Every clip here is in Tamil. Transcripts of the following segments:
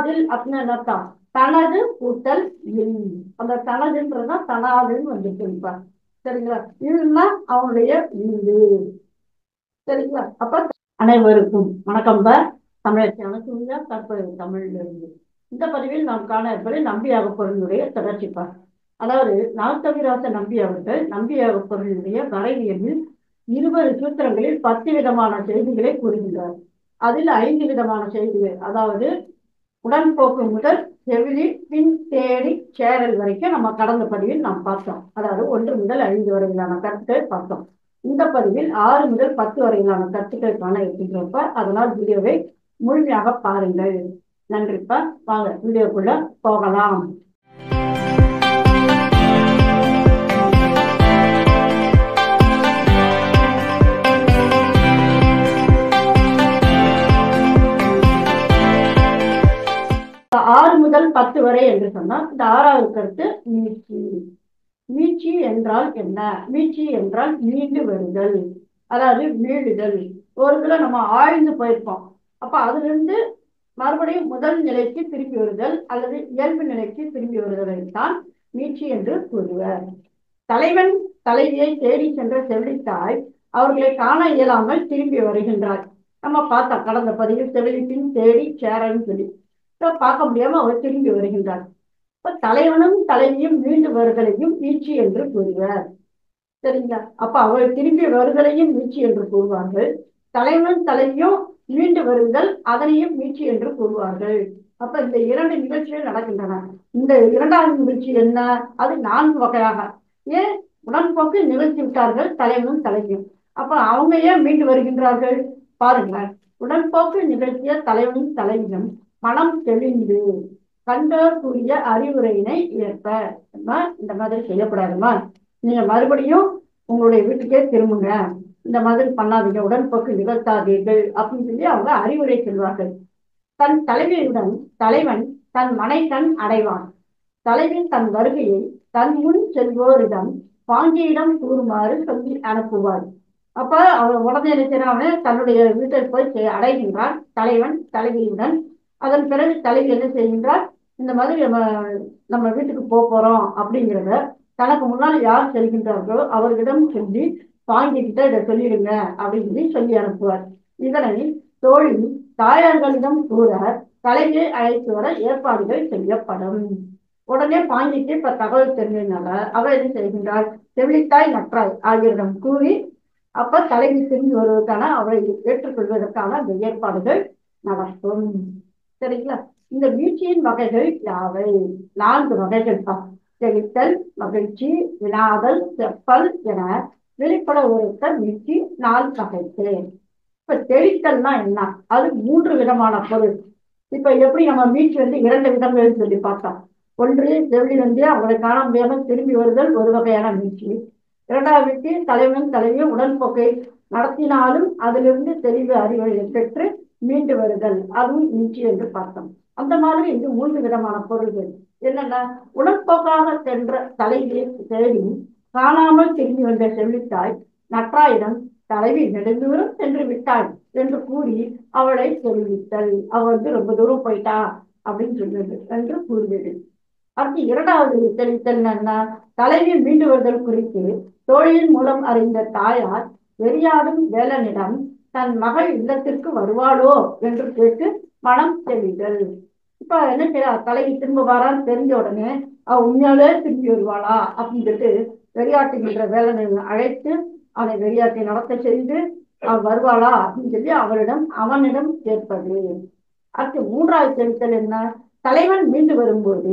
தனாதில் அப்னனதான் தனது கூட்டல் எல். அந்த தனதுன்றதா தனாதுன்னு வந்து சொல்லிப்பா. சரிங்களா? இதுன்னா அவனுடைய வீடு. சரிங்களா? அப்ப அனைவருக்கும் வணக்கம் தான். தமிழச்சி அனுப்புங்க தற்போது தமிழ்ல இருந்து இந்த பதிவில் நாம் காண இருப்பது நம்பியாக பொருளுடைய தொடர்ச்சிப்பா. அதாவது நால்தவிராச நம்பி அவர்கள் நம்பியாக பொருளுடைய வரைவியலில் 20 சூத்திரங்களில் 10 விதமான செய்திகளை கூறுகின்றார். அதில் 5 விதமான செய்திகள், அதாவது உடன்போக்கு முதல் செவிலி பின் தேடி சேரல் வரைக்கும் நம்ம கடந்த பதிவில் நாம் பார்த்தோம். அதாவது 1 முதல் 5 வரையிலான கருத்துக்களை பார்த்தோம். இந்த பதிவில் 6 முதல் 10 வரையிலான கருத்துக்கள் காண இருக்கின்றப்ப அதனால் வீடியோவை முழுமையாக பாருங்கள். நன்றிப்பா. வாங்க வீடியோக்குள்ள போகலாம். இப்போ 6 முதல் 10 வரை என்று சொன்னால் இந்த 6வது கருத்து மீட்சி. மீட்சி என்றால் என்ன? மீட்சி என்றால் மீண்டு வருதல், அதாவது மீளுதல். ஒரு தடவை நம்ம ஆழ்ந்து போயிருப்போம், அப்போ அதிலிருந்து மறுபடியும் முதல் நிலைக்கு திரும்பி வருதல் அல்லது இயல்பு நிலைக்கு திரும்பி வருதலை தான் மீட்சி என்று கூறுவர். தலைவன் தலைவியை தேடி சென்ற செவிலித்தாய் அவர்களை காண இயலாமல் திரும்பி வருகின்றார். நம்ம பார்த்தோம் கடந்த பதிவில் செவிலித்தின் தேடி சேரன்னு சொல்லி பார்க்க முடியாம அவர் திரும்பி வருகின்றார். இப்ப தலைவனும் தலைவியும் மீண்டு வருதலையும் மீட்சி என்று கூறுவர். சரிங்களா? அப்ப அவர் திரும்பி வருதலையும் மீட்சி என்று கூறுவார்கள். தலைவனும் தலைவியும் மீண்டு வருதல் அதனையும் மீட்சி என்று கூறுவார்கள். அப்ப இந்த 2 நிகழ்ச்சிகள் நடக்கின்றன. இந்த 2வது நிகழ்ச்சி என்ன? அது 4 வகையாக. ஏன் உடன்போக்கு நிகழ்த்தி விட்டார்கள் தலைவனும் தலைவியும், அப்ப அவங்க ஏன் மீண்டு வருகின்றார்கள் பாருங்களேன். உடன்போக்கு நிகழ்த்திய தலைவனும் தலைவியும் மனம் தெளிந்து கண்டோர் கூறிய அறிவுரையினை ஏற்ப இந்த மாதிரி செய்யப்படாதுமா, நீங்க மறுபடியும் உங்களுடைய வீட்டுக்கே திரும்புங்க, இந்த மாதிரி பண்ணாதீங்க, உடன்போக்கு நிகழ்த்தாதீர்கள் அப்படின்னு சொல்லி அவங்க அறிவுரை சொல்வார்கள். தன் தலைவியுடன் தலைவன் தன் மனைக்கண் அடைவான். தலைவி தன் வருகையை தன் முன் செல்வோரிடம் வாங்கியிடம் கூறுமாறு சொல்லி அனுப்புவாள். அப்ப அவன் உடனே நினைச்சிடாம தன்னுடைய வீட்டில் போய் அடைகின்றான் தலைவன் தலைவியுடன். அதன் பிறகு தலைவி என்ன செய்கின்றார்? இந்த மாதிரி நம்ம வீட்டுக்கு போறோம் அப்படிங்கிறத தனக்கு முன்னால் யார் செல்கின்றார்களோ அவர்களிடம் சொல்லி வாங்கிக்கிட்ட இதை சொல்லிடுங்க அப்படின்னு சொல்லி சொல்லி அனுப்புவார். இதனை தோழி தாயார்களிடம் கூற தலைவியை அழைத்து வர ஏற்பாடுகள் செய்யப்படும். உடனே வாங்கிட்டு இப்ப தகவல் தெரிஞ்சதுனால அவர் என்ன செய்கின்றார்? செவிலித்தாய் நற்றாய் ஆகியோரிடம் கூறி அப்ப தலைவி திரும்பி வருவதற்கான அவரை ஏற்றுக்கொள்வதற்கான அந்த ஏற்பாடுகள் நடக்கும். சரிங்களா? இந்த மீட்சியின் வகைகள் யாவை? 4 வகைகள். தெளித்தல், மகிழ்ச்சி, வினாதல், செப்பல் என வெளிப்பட ஒருத்த மீட்சி 4 வகைகள். இப்ப தெளித்தல்னா என்ன? அது 3 விதமான பொருள். இப்ப எப்படி நம்ம மீட்சி வந்து 2 விதங்கள் சொல்லி பார்த்தோம். ஒன்று செவிலி வந்து அவங்களை காண முடியாமல் திரும்பி வருதல் ஒரு வகையான மீட்சி. 2வது மீட்சி தலைவன் தலைவியும் உடன்போக்கை நடத்தினாலும் அதிலிருந்து தெளிவு அறிவுரை பெற்று மீண்டு வருதல், அதுவும் மீட்சி என்று பார்த்தோம். அந்த மாதிரி இது 3 விதமான பொருள்கள். என்னென்ன? உடன்போக்காக சென்ற தலைவியை தேடி காணாமல் திரும்பி வந்த செவிலித்தாய் நற்றாயிடம் தலைவி நெடுந்தூரம் சென்று விட்டாள் என்று கூறி அவளை தெரிவித்தல். அவள் வந்து ரொம்ப தூரம் போயிட்டா அப்படின்னு சொல்வது என்று கூறுவது. அடுத்து 2வது தெரிவித்தல் என்ன? தலைவி மீண்டு வருதல் குறித்து தோழியின் மூலம் அறிந்த தாயார் வெறியாடும் வேலனிடம் தன் மகள் இல்லத்திற்கு வருவாளோ என்று கேட்டு மனம் தெளிதல். இப்ப என்ன செய்ய? தலைவி திரும்ப வரான்னு தெரிஞ்ச உடனே அவ உண்மையாலே திரும்பி வருவாளா அப்படின்னு சொல்லிட்டு வெறியாட்டுகின்ற வேலனை அழைத்து அவனை வெறியாட்டை நடத்த செய்து அவள் வருவாளா அப்படின்னு சொல்லி அவனிடம் கேட்பது. அடுத்து 3வது தெளித்தல் என்ன? தலைவன் மீண்டு வரும்போது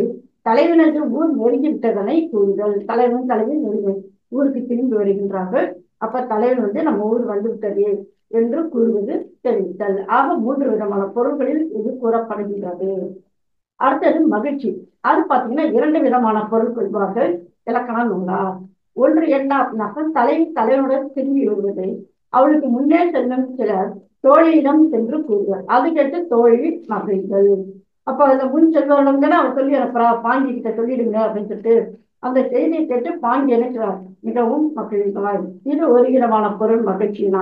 தலைவனது ஊர் நெருங்கிவிட்டதனை கூறுதல். தலைவன் தலைவி நெருங்கி ஊருக்கு திரும்பி வருகின்றார்கள். அப்ப தலைவன் வந்து நம்ம ஊர் வந்து விட்டது என்று கூறுவது தெரிவித்தல். ஆக 3 விதமான பொருள்களில் இது கூறப்படுகிறது. அடுத்தது மகிழ்ச்சி. அது பார்த்தீங்கன்னா 2 விதமான பொருள் கொள்வார்கள் இலக்கண நூலா. ஒன்று என்ன அப்படின்னாக்க தலைவி தலைவனுடன் திரும்பி வருவதை அவளுக்கு முன்னே செல்லும் சிலர் தோழியிடம் சென்று கூறுவார். அது கேட்டு தோழி மகிழ்கள். அப்ப அந்த முன் செல்வரிடம் தானே அவர் சொல்லி அனுப்புறா, பாண்டிகிட்ட சொல்லிடுங்க அப்படின்னு சொல்லிட்டு அந்த செய்தியை கேட்டு பாண்டி நினைக்கிறார் மிகவும் மகிழ்வார். இது ஒரு விதமான பொருள் மகிழ்ச்சினா.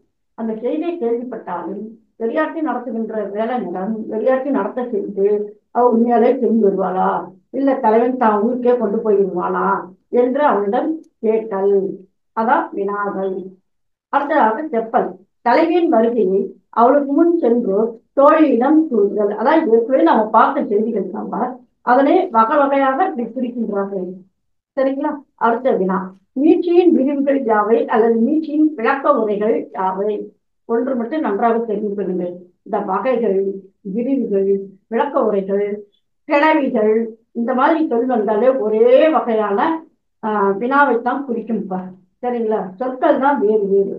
அந்த செய்தியை கேள்விப்பட்டாலும் வெளியாட்டி நடத்துகின்ற வேலையிடம் வெளியாட்டி நடத்த செய்து அவள் உண்மையாலே திரும்பி வருவாளா, இல்லை தலைவன் தான் ஊருக்கே கொண்டு போயிருவாளா என்று அவனிடம் கேட்டல். அதான் வினாதல். அடுத்ததாக செப்பல். தலைவியின் வருகையை அவளுக்கு முன் சென்று தோழியிடம் கூறுதல். அதான் ஏற்கனவே நம்ம பார்த்த செய்திகள் நம்ம அதனை வகை வகையாக பிரிக்கின்றார்கள். சரிங்களா? அடுத்த வினா. மீட்சியின் விரிவுகள் யாவை அல்லது மீட்சியின் விளக்க உரைகள் யாவை? ஒன்று மட்டும் நன்றாக தெரிந்து கொள்ளுங்கள். இந்த வகைகள், விரிவுகள், விளக்க உரைகள், கிளவிகள், இந்த மாதிரி சொல் வந்தாலே ஒரே வகையான வினாவைத்தான் குறிக்கும். சரிங்களா? சொற்கள் தான் வேறு வேறு.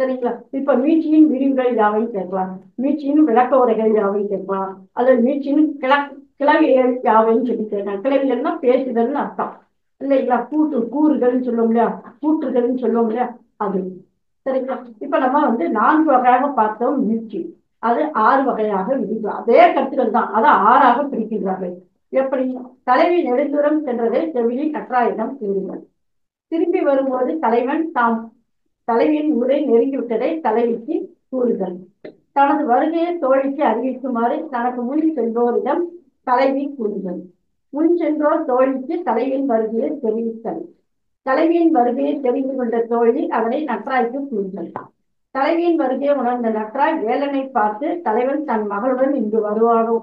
சரிங்களா? இப்ப மீட்சியின் விரிவுகள் யாவையும் கேட்கலாம், மீட்சியின் விளக்க உரைகள் யாவையும் கேட்கலாம், அல்லது மீட்சியின் கிளவிகள் யாவையும் சொல்லி கேட்கலாம். கிளவிகள்னா பேசுதல்னு அர்த்தம் இல்லைங்களா? கூறுகள்னு சொல்லுவோம் இல்லையா, கூற்றுகள்னு சொல்லுவோம் இல்லையா, அது. சரிங்களா? இப்ப நம்ம வந்து 4 வகையாக பார்த்தோம் மீட்சி. அது 6 வகையாக விரிவு. அதே கருத்துக்கள் தான், அதை 6ஆக பிரிக்கின்றார்கள். எப்படி? தலைவி நெடுந்தூரம் சென்றதை செவிலி நற்றாயிடம் கூறினார். திரும்பி வரும்போது தலைவன் தாம் தலைவியின் ஊரை நெருங்கிவிட்டதை தலைவிக்கு கூறுதல். தனது வருகையை தோழிக்கு அறிவிக்குமாறு தனக்கு முன் செல்வோரிடம் தலைவி கூறுதல். முன் சென்றோர் தோழிக்கு தலைவியின் வருகையை தெரிவித்தல். தலைவியின் வருகையை தெரிந்து கொண்ட தோழி அதனை நற்றாய்க்கு கூறுதல். தலைவியின் வருகையை உணர்ந்த நற்றாய் வேலனை பார்த்து தலைவன் தன் மகளுடன் இங்கு வருவானோ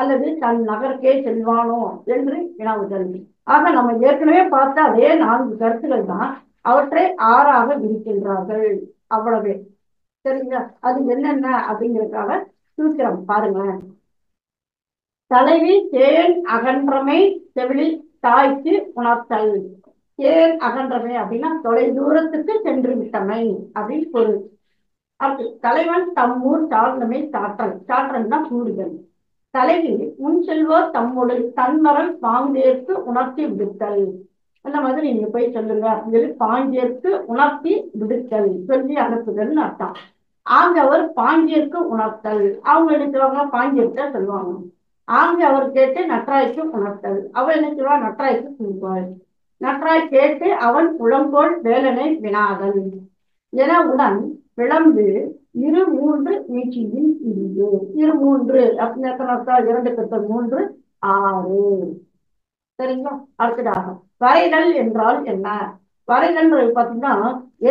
அல்லது தன் நகருக்கே செல்வானோ என்று வினாவுதல். ஆக நம்ம ஏற்கனவே பார்த்த அதே 4 கருத்துக்கள் தான், அவற்றை 6ஆக விரிக்கின்றார்கள். அவ்வளவே. சரிங்களா? அது என்னென்ன அப்படிங்கிறதுக்காக சூத்திரம் பாருங்க. தலைவி தேன் அகன்றமை செவிலி தாய்க்கு உணர்த்தல். தேன் அகன்றமை அப்படின்னா தொலை தூரத்துக்கு சென்று விட்டமை அப்படின்னு பொருள். அது தலைவன் தம் ஊர் சார்ந்தமை சாற்றல். சாற்றல் தான் கூறுதல். தலைவி முன் செல்வோர் தம்முடைய தன்மரம் பாங்கேற்கு உணர்த்தி விடுத்தல். அந்த மாதிரி நீங்க போய் சொல்லுங்க அப்படின்னு பாங்கேற்கு உணர்த்தி விடுத்தல், சொல்லி அனுப்புதல்னு அர்த்தம். ஆங்க அவர் பாங்கேற்கு உணர்த்தல். அவங்க எடுத்துவாங்க பாங்கேற்க சொல்லுவாங்க. ஆங்க அவர் கேட்டு நற்றாய்க்கு உணர்த்தல். அவள் என்ன சொல்வா? நற்றாய்க்கு கூறுவாள். நற்றாய் கேட்டு அவன் புலம்போல் வேலனை வினாதல் என உடன் விளம்பு 3 மீட்சியின் இரு 3 அப்படின்னா 2 + 3 = 6. சரிங்களா? அடுத்ததாக வரைதல் என்றால் என்ன? வரைதல் பார்த்தீங்கன்னா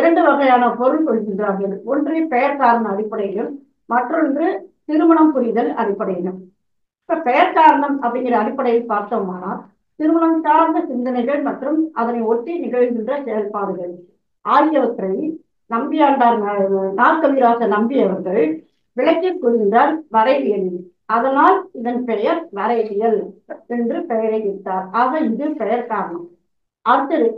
2 வகையான பொருள் கொள்கின்றார்கள். ஒன்று பெயர்காரண அடிப்படையிலும், மற்றொன்று திருமணம் புரிதல் அடிப்படையிலும். இப்ப பெயர் காரணம் அப்படிங்கிற அடிப்படையில் பார்த்தோம்னால் திருமணம் சார்ந்த சிந்தனைகள் மற்றும் அதனை ஒட்டி நிகழ்கின்ற செயல்பாடுகள் ஆகியவற்றை நம்பியாண்டார் நாற்கவிராச நம்பி அவர்கள் விளக்கி கூறுகின்றார் வரைவியல். அதனால் இதன் பெயர் வரைவியல் என்று பெயரை வைத்தார். ஆக இது பெயர் காரணம். அடுத்தது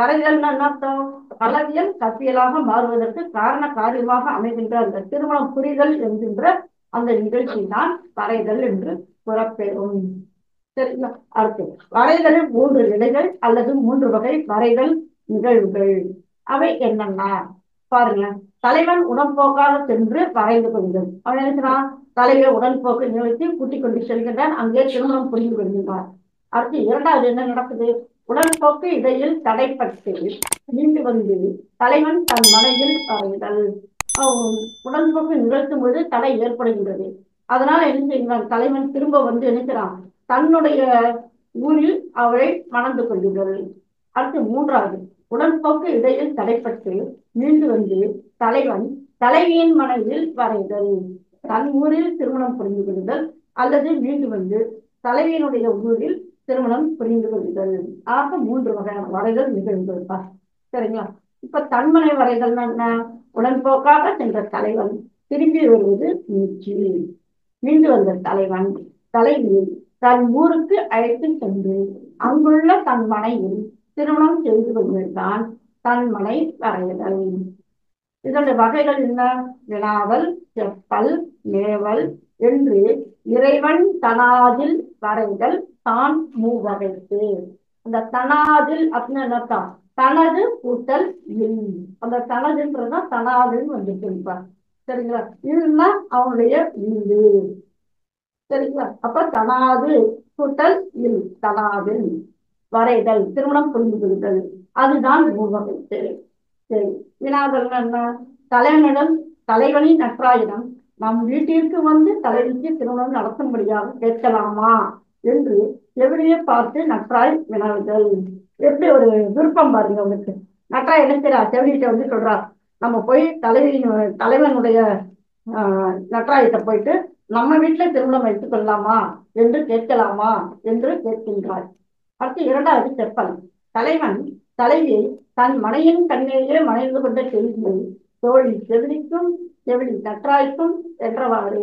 வரைதல் அர்த்தம் அளவியல் கற்பியலாக மாறுவதற்கு காரண காரியமாக அமைகின்ற அந்த திருமணம் புரிதல் என்கின்ற அந்த நிகழ்ச்சி தான் வரைதல் என்று புறப்பெறும். சரிங்களா? அடுத்து வரைதலில் 3 நிலைகள் அல்லது 3 வகை வரைதல் நிகழ்வுகள். அவை என்னென்ன பாருங்க. தலைவன் உடன்போக்காக சென்று வரைந்து கொள்ளுங்கள். அவன் நினைக்கிறான் தலைவர் உடன்போக்கு நிகழ்த்தி கூட்டிக் கொண்டு செல்கின்றான். அங்கே திருமணம் புரிந்து கொள்கின்றார். அடுத்து 2வது என்ன நடக்குது? உடன்போக்கு இடையில் தடைப்பட்டு மீண்டு வந்து தலைவன் தன் மனையில் வரைதல். உடன்போக்கு நிகழ்த்தும் போது தடை ஏற்படுகின்றது. அதனால என்ன செய்கிறான்? தலைவன் திரும்ப வந்து நினைக்கிறான் தன்னுடைய ஊரில் அவளை மணந்து கொள்கிறாள். அடுத்து 3வது உடன்போக்கு இடையில் தடைப்பட்டு மீண்டு வந்து தலைவன் தலைவியின் மனையில் வரைதல். தன் ஊரில் திருமணம் புரிந்து கொள்ளுதல் அல்லது மீண்டு வந்து தலைவியினுடைய ஊரில் திருமணம் புரிந்து கொள்ளுதல். ஆக 3 வகையான வரைதல் நிகழ்ந்ததுப்பா. சரிங்களா? இப்ப தன்மனை வரைதல் என்ன? உடன்போக்காக சென்ற தலைவன், திரும்பி வருவது மீட்சி, மீண்டு வந்த தலைவன் தலைவி தன் ஊருக்கு அழைத்து சென்று அங்குள்ள தன் மனையில் திருமணம் செய்து கொள்வதுதான் தன்மனை வரைதல். இதனுடைய வகைகள் என்ன? வினாவல், செப்பல், மேவல் என்று இறைவன் தனாதில் வரைதல் தான் மூவகைக்கு. அந்த தனாதில் அப்படின்னு என்னத்தா தனது கூட்டல் இல், அந்த தனதுன்றதுனா தனாதில் வந்து சொல்லிப்பார். சரிங்களா? இதுன்னா அவனுடைய இல். சரிங்களா? அப்ப தனாது கூட்டல் இல், தனாதில் வரைதல் திருமணம் புரிந்து கொள்ளுதல், அதுதான் மூவகைக்கு. சரி, வினாதல் என்ன? தலைவனிடம் தலைவனின் நற்றாயிடம் நம் வீட்டிற்கு வந்து தலைவிக்கு திருமணம் நடத்தும்படியாக கேட்கலாமா என்று எவரையே பார்த்து நற்றாய் வினாவுதல். எப்படி ஒரு விருப்பம் பாருங்க அவனுக்கு. நற்றாய் எடுத்துறா செவிலிட்ட வந்து சொல்றா, நம்ம போய் தலைவனுடைய நற்றாயத்தை போயிட்டு நம்ம வீட்டுல திருமணம் வைத்துக் கொள்ளலாமா என்று கேட்கலாமா என்று கேட்கின்றாய். அடுத்து இரண்டாவது செப்பல். தலைவன் தலைவியை தன் மனையின் கண்ணிலேயே மனைந்து கொண்ட செய்தியை தோழி செவிலிக்கும் செவிலி நற்றாய்க்கும் என்றவாறு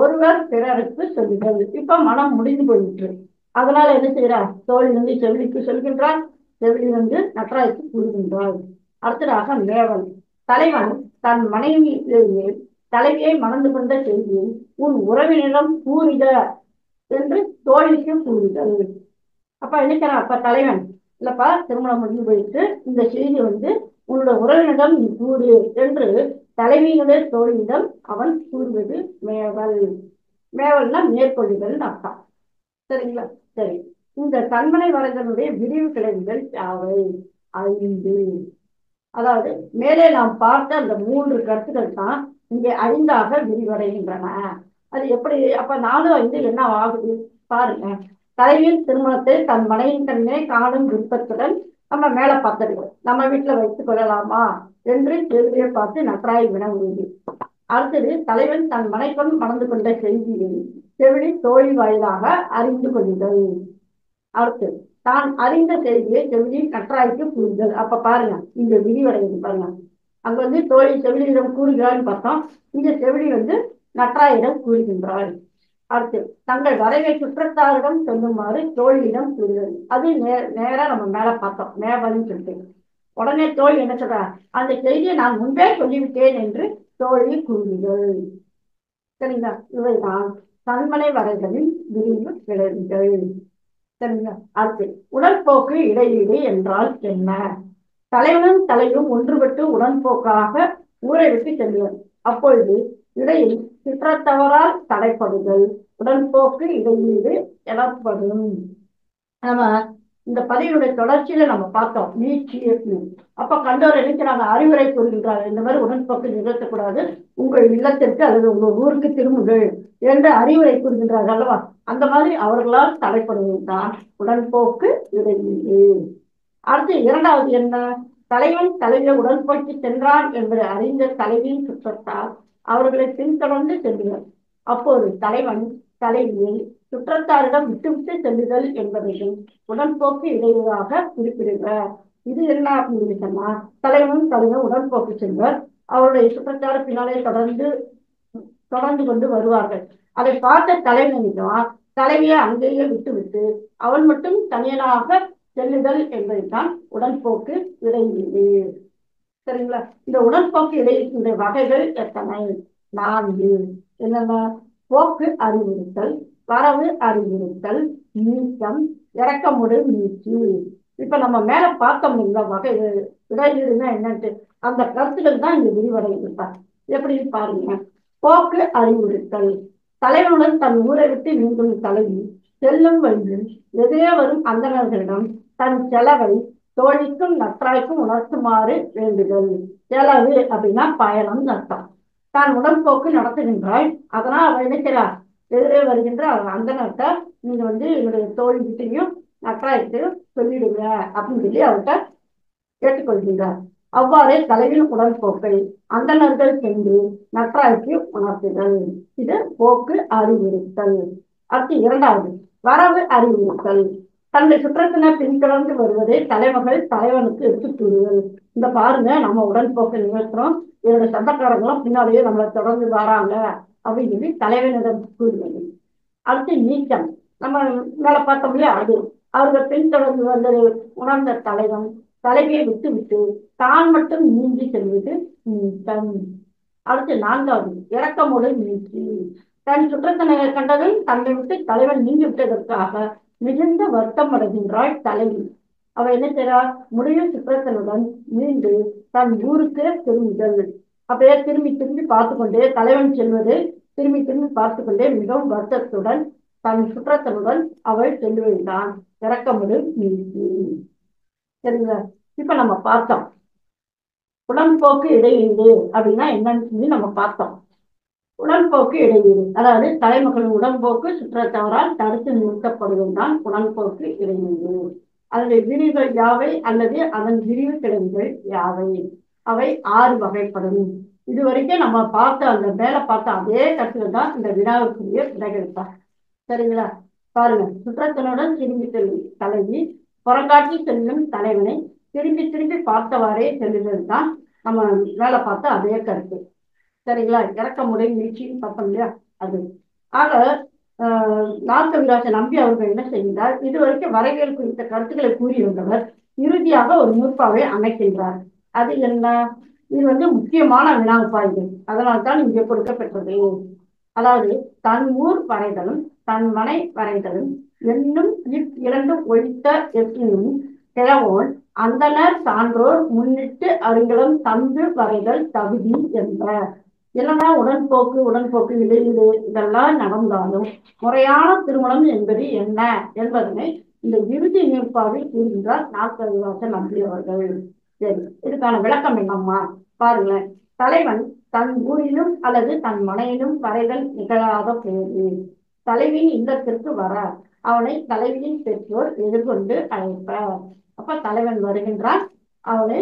ஒருவர் பிறருக்கு சொல்லுதல். இப்ப மனம் முடிந்து போயிட்டு, அதனால என்ன செய்யறார்? தோழி வந்து செவிலிக்கு சொல்கின்றார், செவிலி வந்து நற்றாய்க்கு கூறுகின்றார். அடுத்ததாக மேவல். தலைவன் தன் மனைவியிலேயே தலைவியை மணந்து கொண்ட செய்தியை உன் உறவினரிடம் கூறுக என்று தோழிக்கு கூறுதல். அப்ப என்னைக்கிறா, அப்ப தலைவன் இல்லப்பா திருமணம் முடிந்து போயிட்டு இந்த செய்தி வந்து உன்னோட உறவினரிடம் நீ கூறு என்று தலைவியினுடைய தோழியிடம் அவன் கூறுவது மேவல். மேவல்னா மேற்கொள்ளுதல் அர்த்தம். சரிங்களா? சரி, இந்த கண்மனை வரைதனுடைய விரிவு கிளைவுகள் யாவை? 5. அதாவது மேலே நாம் பார்த்த அந்த 3 கருத்துக்கள் தான் இங்கே 5ஆக விரிவடைகின்றன. அது எப்படி? அப்ப 4, 5 என்ன ஆகுது பாருங்க. தலைவியின் திருமணத்தை தன் மனைவின் கண்ணே காணும் விருப்பத்துடன் நம்ம மேல பார்த்துருக்கோம், நம்ம வீட்டுல வைத்துக் கொள்ளலாமா என்று செவிலியை பார்த்து நற்றாய் வினவுவது. அடுத்தது தலைவன் தன் மனைவன் மணந்து கொண்ட செய்தியை செவிலி தோழி வாயிலாக அறிந்து கொள்ளுதல். அடுத்து தான் அறிந்த செய்தியை செவிலி நற்றாய்க்கு கூறுதல். அப்ப பாருங்க இந்த விரிவடைவது பாருங்க. அங்க வந்து தோழி செவிலியிடம் கூறுகிறான்னு பார்த்தோம், இந்த செவிலி வந்து நற்றாயிடம் கூறுகின்றாள். அடுத்து தங்கள் வரைவை சுற்றத்தாரிடம் சொல்லுமாறு தோழியிடம் கூறுதல். அது நேரா நம்ம மேல பார்த்தோம் மேவல்னு சொல்லிட்டு. உடனே தோழி என்ன சொல்றா? அந்த செய்தியை நான் முன்பே சொல்லிவிட்டேன் என்று தோழி கூறுதல். சரிங்களா? இவைதான் கண்மனை வரைதலின் விரிவு கிளறுகள். சரிங்களா? அடுத்து உடன்போக்கு இடையீடு என்றால் என்ன? தலைவனும் தலைவனும் ஒன்றுபட்டு உடன்போக்காக ஊரை விட்டு செல்லுவார். அப்பொழுது இடையில் சுற்றத்தவரால் தடைப்படுதல் உடன்போக்கு இடையீடு எனப்படும். நம்ம இந்த பதிவுடைய தொடர்ச்சியில நம்ம பார்த்தோம் நீட்சி. அப்ப கண்டோர் நினைக்கிறாங்க, அறிவுரை கூறுகின்றார்கள், இந்த மாதிரி உடன்போக்கு நிகழ்த்தக்கூடாது, உங்கள் இல்லத்திற்கு அல்லது உங்கள் ஊருக்கு திரும்புங்கள் என்று அறிவுரை கூறுகின்றார்கள் அல்லவா? அந்த மாதிரி அவர்களால் தடைப்படுவதுதான் உடன்போக்கு இடையீடு. அடுத்து இரண்டாவது என்ன? தலைவன் தலைவியை உடன்போக்கி சென்றான் என்பதை அறிந்த தலைவியின் சுற்றத்தால் அவர்களை பின்தொடர்ந்து செல்லுதல். அப்போது தலைவன் தலைவியை சுற்றத்தாரிடம் விட்டுவிட்டு செல்லுதல் என்பதையும் உடன்போக்கு இடையூறாக குறிப்பிடுகிறார். இது என்ன அப்படின்னு சொன்னா, தலைவனும் தலைவன் உடன்போக்கு செல்வர், அவருடைய சுற்றத்தார் பின்னாலே தொடர்ந்து கொண்டு வருவார்கள். அதை பார்த்த தலைவனிடம் தலைவியை அங்கேயே விட்டுவிட்டு அவன் மட்டும் தனியனாக செல்லுதல் என்பதுதான் உடன்போக்கு இடையூறு. சரிங்களா? இந்த உடன்போக்கு இடையீட்டினுடைய வகைகள் எத்தனை? 4. என்னென்ன? போக்கு அறிவுறுத்தல், வரவு அறிவுறுத்தல், நீக்கம், இறக்கமுறை நீட்சி. இப்ப நம்ம மேல பார்த்தோம் இந்த வகை இடையீடுனா என்னன்ட்டு, அந்த கருத்துக்கள் தான் இங்க விரிவடைந்திருப்பார். எப்படி பாருங்க. போக்கு அறிவுறுத்தல். தலைவனுடன் தன் ஊரை விட்டு மீண்டும் தலைவி செல்லும் வழியில் எதிரே வரும் அந்தணர்களிடம் தன் செலவை தோழிக்கும் நற்றாய்க்கும் உணர்த்துமாறு வேண்டுதல். செலவு அப்படின்னா பயணம் அர்த்தம். தான் உடன்போக்கு நடத்துகின்றாய், அதனால் அவ நினைக்கிறார் எதிரே வருகின்ற அந்த நாட்டை நீங்க வந்து என்னுடைய தோழிகிட்டையும் நற்றாய்கிட்டையும் சொல்லிடுங்க அப்படின்னு சொல்லி அவர்கிட்ட கேட்டுக்கொள்கின்றார். அவ்வாறே தலைவின் உடன்போக்கை அந்தணர்கள் சென்று நற்றாய்க்கு உணர்த்துதல். இது போக்கு அறிவுறுத்தல். அடுத்து 2வது வரவு அறிவுறுத்தல். தன்னுடைய சுற்றத்தினர் பின்தொடர்ந்து வருவதை தலைவர்கள் தலைவனுக்கு எடுத்துக் கூறுதல். இந்த பாருங்க நம்ம உடன்போக்கை நிகழ்த்துறோம், என்னோட சொந்தக்காரங்களும் பின்னாலேயே நம்மளை தொடர்ந்து வராங்க அப்படின்னு சொல்லி தலைவனிடம் கூறுவது. அடுத்து நீக்கம். நம்ம மேல பார்த்தோம்லையே, அது அவர்கள் பின்தொடர்ந்து வந்தது உணர்ந்த தலைவன் தலைவியை விட்டுவிட்டு தான் மட்டும் நீங்கி செல்வது நீக்கம். அடுத்து 4வது இறக்கமுறை நீட்சி. தன் சுற்றத்தினர் கண்டதில் தன்னை விட்டு தலைவன் நீங்கி விட்டதற்காக மிகுந்த வருத்தம் அடைகின்றாள் தலைவி. அவள் என்ன செய்றாள்? முடிவு சுற்றத்தினுடன் மீண்டு தன் ஊருக்கு திரும்பிகள். அப்படியே திரும்பி பார்த்து கொண்டே தலைவன் செல்வதை திரும்பி பார்த்து கொண்டே மிகவும் வருத்தத்துடன் தன் சுற்றத்தினுடன் அவள் செல்வதுதான் இறக்கமுடு நீதி. சரிங்களா? இப்ப நம்ம பார்த்தோம் உடன்போக்கு இடையீடு அப்படின்னா என்னன்னு சொல்லி நம்ம பார்த்தோம். உடன்போக்கு இடையீடு அதாவது தலைமக்களின் உடன்போக்கு சுற்றத்தவரால் தடுத்து நிறுத்தப்படுவதும் தான் உடன்போக்கு இடையீடு. அதனுடைய விரிவுகள் யாவை அல்லது அதன் விரிவு கிடங்குகள் யாவை? அவை 6 வகைப்படும். இது வரைக்கும் நம்ம பார்த்த அந்த மேல பார்த்த அதே கருத்துல தான் இந்த வினாவுக்குரிய விடையளிப்பார். சரிங்களா? பாருங்க, சுற்றத்தினுடன் திரும்பி செல்லும் தலைவி புறங்காட்டி செல்லும் தலைவனை திரும்பி பார்த்தவாறே செல்லுதல் தான் நம்ம வேலை பார்த்த அதே கருத்து. சரிங்களா? இறக்கமுறை நீட்சின்னு பார்த்தோம் இல்லையா, அது. ஆக நாற்கவிராச நம்பி அவர்கள் என்ன செய்கிறார்? இதுவரைக்கும் வரைவியல் குறித்த கருத்துக்களை கூறியிருந்தவர் இறுதியாக ஒரு நூற்பாவை அமைக்கின்றார். அது என்ன? இது முக்கியமான வினாவுப்பாய்கள், அதனால்தான் இங்கே கொடுக்கப்பட்டது. அதாவது தன் ஊர் வரைதலும் தன் மனை வரைதலும் என்னும் இரண்டும் ஒழித்த எத்தினும் கிழவோன் அந்தனர் சான்றோர் முன்னிட்டு அருங்களும் தந்து வரைதல் தகுதி என்ற என்னதான் உடன்போக்கு இடையீடு இதெல்லாம் நடந்தாலும் முறையான திருமணம் என்பது என்ன என்பதனை இந்த இறுதி நிற்பாவில் கூறுகின்றார் நாற்கவிராச நம்பியவர்கள். சரி, இதுக்கான விளக்கம் என்னம்மா பாருங்களேன். தலைவன் தன் ஊரிலும் அல்லது தன் மனையிலும் வரைதல் நிகழாத போது தலைவியின் இல்லத்திற்கு வர அவனை தலைவியின் பெற்றோர் எதிர்கொண்டு அழைப்பார். அப்ப தலைவன் வருகின்றான், அவனை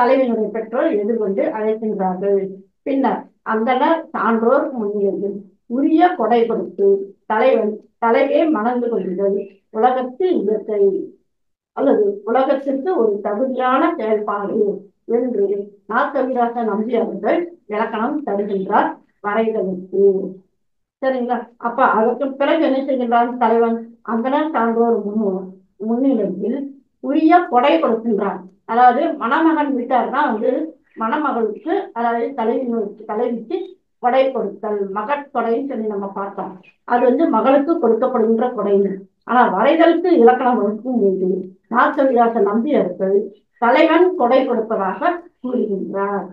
தலைவனுடைய பெற்றோர் எதிர்கொண்டு அழைக்கின்றார்கள். பின்னர் அந்தனர் சான்றோர் முன்னிலையில் உரிய கொடை கொடுத்து தலைவன் தலைவியை மணந்து கொள்ளுதல் உலகத்து இயற்கை அல்லது உலகத்திற்கு ஒரு தகுதியான செயல்பாடு என்று நாற்கவிராச நம்பி அவர்கள் இலக்கணம் தருகின்றார் வரைதலுக்கு. சரிங்களா? அப்ப அதற்கு பிறகு என்ன செய்கின்றான்? தலைவன் அந்தனர் சான்றோர் முன்னிலையில் உரிய கொடை கொடுக்கின்றான். அதாவது மணமகன் வீட்டார்னா மணமகளுக்கு அதாவது தலைவிக்கு கொடை கொடுத்தல் மகட்கொடைன்னு சொல்லி நம்ம பார்த்தோம். அது மகளுக்கு கொடுக்கப்படுகின்ற கொடைன்னு. ஆனா வரைதலுக்கு இலக்கணம் இருக்கும் போது நாற்கவிராச நம்பியர்கள் தலைவன் கொடை கொடுப்பதாக கூறுகின்றார்.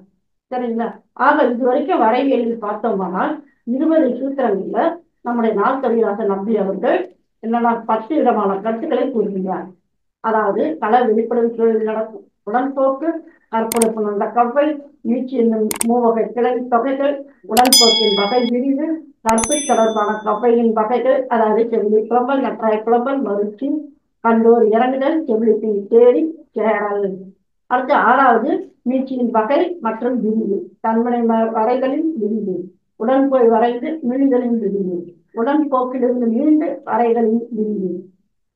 சரிங்களா? ஆக இது வரைக்கும் வரைவியலில் பார்த்தோமானால் 20 சூத்திரங்கள்ல நம்முடைய நாற்கவிராச நம்பியவர்கள் என்னன்னா 10 விதமான கருத்துக்களை கூறுகின்றார். அதாவது கள வெளிப்படும் சூழலில் நடக்கும் உடன்போக்கு, கற்பழிப்பு நடந்த கப்பல், நீட்சி என்னும் மூவகை கிளவி தொகைகள், உடன்போக்கின் வகை விரிவு, கற்பு தொடர்பான கப்பலின் வகைகள் அதாவது செவிலி புலம்பல், நற்றாய் புலம்பல், மறுச்சி, கண்டோர் இறங்குதல், செவிலிப்பின் தேடி சேரல். அடுத்து 6வது நீட்சியின் வகை மற்றும் விரிவு, தன்மனை வரைகளின் விரிவு, உடன்போய் வரைந்து மீழ்தலின் விரிவு, உடன்போக்கிலிருந்து மீண்டு வரைகளின் விரிவு,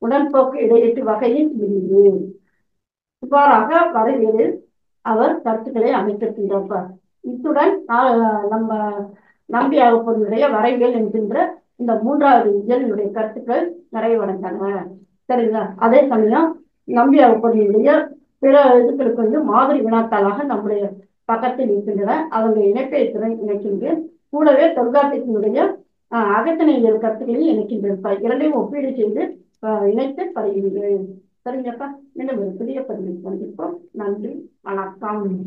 உடன்போக்கு இடையீட்டு வகையின் விரிவு. இவ்வாறாக வரைவியலில் அவர் கருத்துக்களை அமைத்திருக்கின்றார். இத்துடன் நம்ம நம்பி ஆகப்போருடைய வரைவியல் என்கின்ற இந்த 3வது இயலினுடைய கருத்துக்கள் நிறைவடைந்தன. சரிங்களா? அதே சமயம் நம்பி ஆகப்போருடைய பிற இதுகளுக்கு மாதிரி வினாத்தாளாக நம்முடைய பக்கத்தில் இருக்கின்றன. அவருடைய இணைப்பை இணைக்கின்றேன். கூடவே தொல்காப்பியத்தினுடைய அகத்திணை இயல் கருத்துக்களையும் இணைக்கின்றேன். 2யும் ஒப்பீடு செய்து இணைத்து பதிவுகள். சரிங்கப்பா, மீண்டும் ஒரு புதிய பதிவில் சந்திப்போம். நன்றி, வணக்கம்.